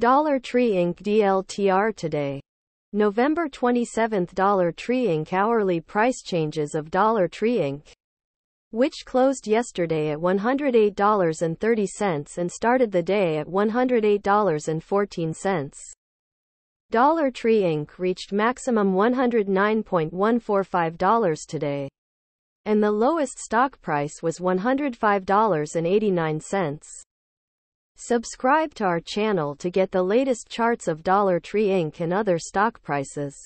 Dollar Tree Inc. DLTR today. November 27th, Dollar Tree Inc. hourly price changes of Dollar Tree Inc., which closed yesterday at $108.30 and started the day at $108.14. Dollar Tree Inc. reached maximum $109.145 today, and the lowest stock price was $105.89. Subscribe to our channel to get the latest charts of Dollar Tree Inc. and other stock prices.